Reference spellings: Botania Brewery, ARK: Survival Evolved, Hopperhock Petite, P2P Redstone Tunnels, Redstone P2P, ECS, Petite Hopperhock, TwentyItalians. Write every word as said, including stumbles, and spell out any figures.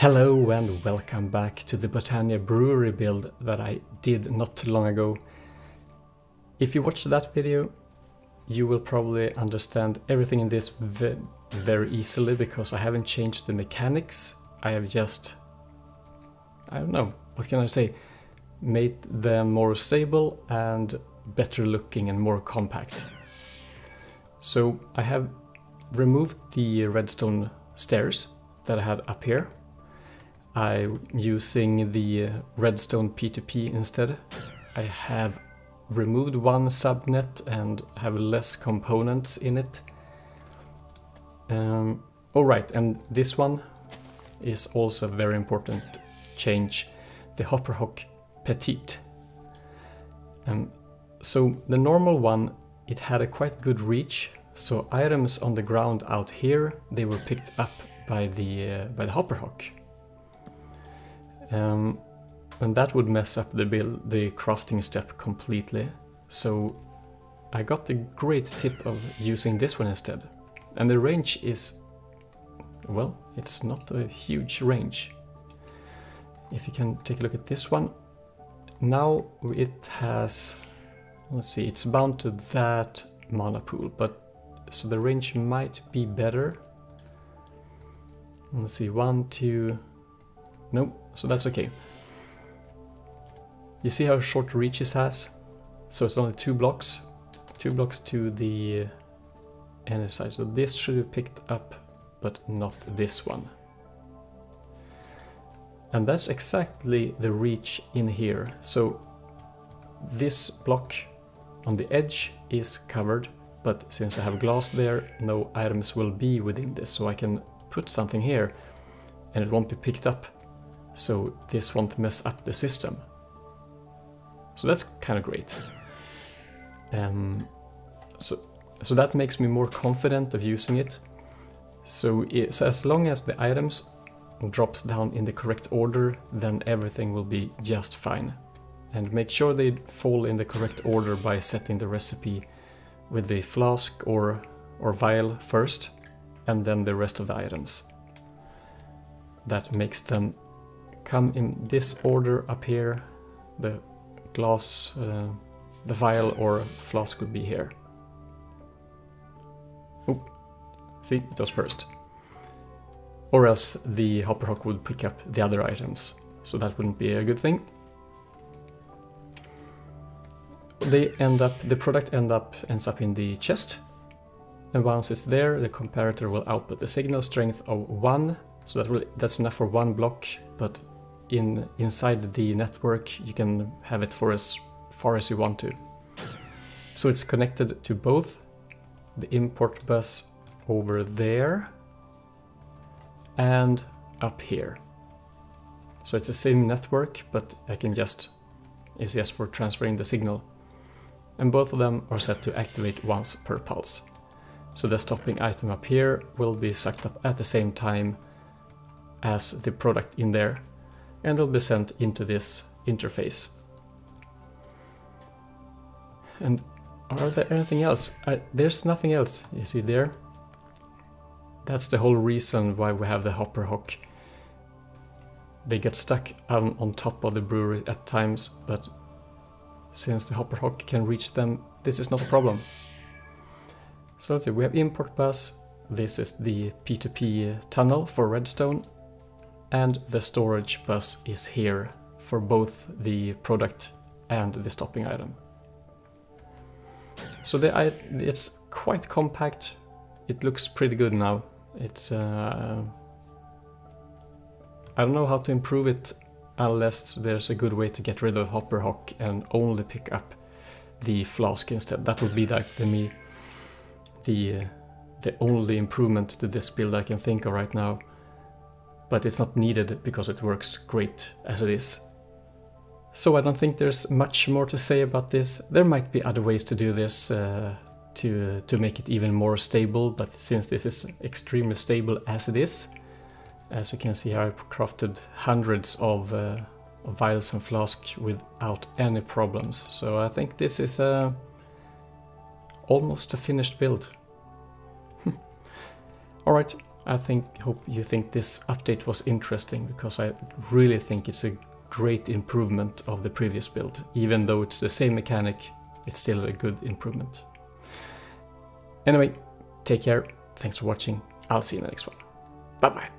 Hello and welcome back to the Botania Brewery build that I did not too long ago. If you watched that video, you will probably understand everything in this ve very easily, because I haven't changed the mechanics. I have just, I don't know, what can I say, made them more stable and better looking and more compact. So I have removed the redstone stairs that I had up here. I'm using the Redstone P two P instead. I have removed one subnet and have less components in it. Um, all right, and this one is also a very important change, the Hopperhock Petite. Um, so the normal one, it had a quite good reach, so items on the ground out here, they were picked up by the, uh, by the Hopperhock. Um, and that would mess up the build, the crafting step completely. So I got the great tip of using this one instead. And the range is, well, it's not a huge range. If you can take a look at this one. Now it has, let's see, it's bound to that mana pool, but so the range might be better. Let's see, one, two, no. So that's okay. You see how short reaches has? So it's only two blocks. Two blocks to the inner side. So this should be picked up, but not this one. And that's exactly the reach in here. So this block on the edge is covered, but since I have glass there, no items will be within this. So I can put something here and it won't be picked up. So this won't mess up the system. So that's kind of great. Um, so, so that makes me more confident of using it. So, it, so as long as the items drops down in the correct order, then everything will be just fine. And make sure they fall in the correct order by setting the recipe with the flask or, or vial first, and then the rest of the items. That makes them come in this order up here. The glass, uh, the vial or flask would be here. Oh, see, it was first. Or else the Hopperhock would pick up the other items, so that wouldn't be a good thing. They end up, the product end up ends up in the chest, and once it's there, the comparator will output the signal strength of one. So that will, that's enough for one block, but in inside the network you can have it for as far as you want to. So it's connected to both the import bus over there and up here. So it's the same network, but I can just E C S for transferring the signal. And both of them are set to activate once per pulse. So the stopping item up here will be sucked up at the same time as the product in there, and it'll be sent into this interface. And are there anything else? I, there's nothing else, you see there? That's the whole reason why we have the Hopperhock. They get stuck on, on top of the brewery at times, but since the Hopperhock can reach them, this is not a problem. So let's see, we have import bus, this is the P two P tunnel for redstone, and the storage bus is here for both the product and the stopping item. So the, I, it's quite compact. It looks pretty good now. It's uh, I don't know how to improve it unless there's a good way to get rid of Hopperhock and only pick up the flask instead. That would be like the me the the only improvement to this build I can think of right now. But it's not needed because it works great as it is. So I don't think there's much more to say about this. There might be other ways to do this uh, to, uh, to make it even more stable, but since this is extremely stable as it is, as you can see here, I've crafted hundreds of, uh, of vials and flasks without any problems. So I think this is uh, almost a finished build. Alright. I think hope you think this update was interesting, because I really think it's a great improvement of the previous build. Even though it's the same mechanic, it's still a good improvement. Anyway, take care, thanks for watching, I'll see you in the next one. Bye bye!